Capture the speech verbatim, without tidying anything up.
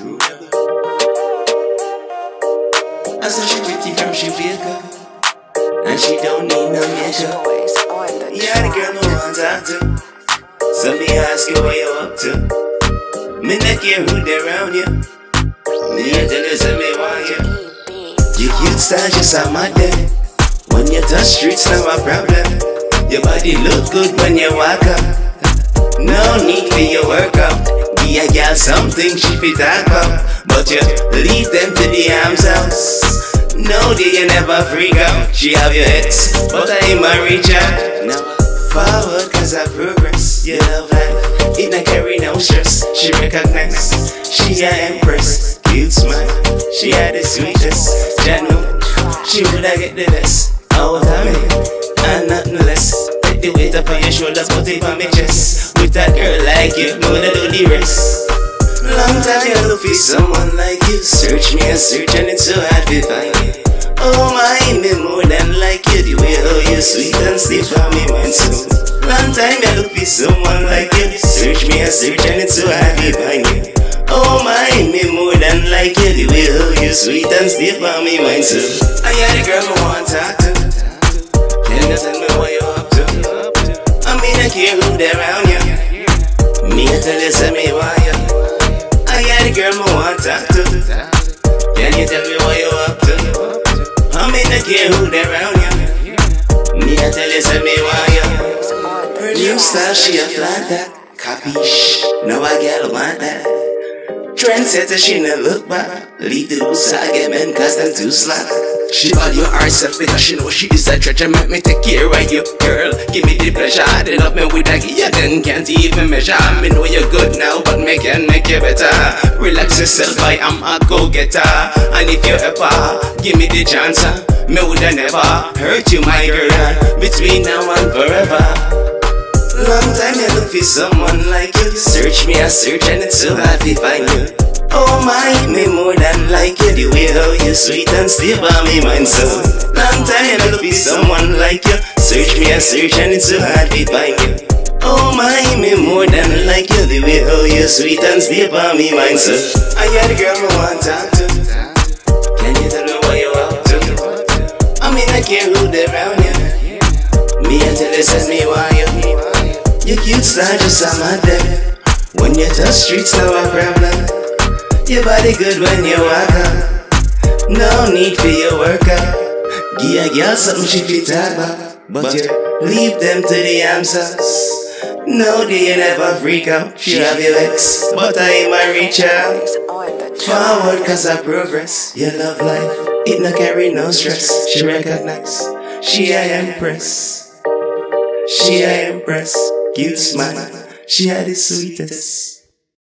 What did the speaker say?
true. I saw she fifty from Jamaica, and she don't need no measure. Yeah, the girl me want to talk to. So me ask you where you up to. Me not care who they around you. Me I tell you so me want you. You cute style just a model. When you touch streets, not my problem. Your body look good when you walk up. No need for your workout. Give a girl something she fit talk up, but you leave them to the arms house. No day you never freak out. She have your hits, but I ain't my reach out. Now forward cause I progress. Your love life, it not carry no stress. She recognize, she a empress. Cute smile, she had the sweetest. Janu, she woulda get the best. Our family, and nothing less. The weight up on your shoulders, put it on my chest. With that girl like you, know that do the rest. Long time you look for someone like you. Search me and search and it's so hard to find you. Oh my, me more than like you. The way how you sweet and stiff for me man soon. Long time you look for someone like you. Search me and search and it's so hard to find you. Oh my, me more than like you. The way how you sweet and stiff for me man soon. I hear the girl I want to talk to. Can you tell me what you up to? I don't care who they around you. Me I tell you say me why you. I got a girl I want to talk to. Can you tell me what you up to? I mean I care who they around you. Me I tell you say me why you. Her new style she a fly that. Capiche, no I gotta want that. Trendsetter she no look back. Lead the loose I get men cause them too slack. She value herself because she know she is a treasure. Make me take care of you, girl. Give me the pleasure. They love me with a gear, then can't even measure. Me know you're good now, but me can make you better. Relax yourself, I am a go-getter. And if you ever give me the chance, me woulda never hurt you, my girl. Between now and forever. Long time you look for someone like you. Search me, I search, and it's so hard to find you. Oh my, me more than like you. The way how you sweet and stiff on me mind so. Long time I look for someone like you. Search me and search and it's so hard to find you. Oh my, me more than like you. The way how you sweet and stiff on me mind so. I got a girl I want to talk to. Can you tell me what you up to? I mean I care who they around you. Me until they says me why you. You cute style just on my day. When you touch streets now I problem. Your body good when you walk up. No need for your workout. Give a girl something she can talk about, but you leave them to the answers. No day you never freak out. She have your ex, but I ain't my reach out. Forward cause I progress. Your love life, it no carry no stress. She recognize, she a empress. She a empress. Cute smile, she had the sweetest.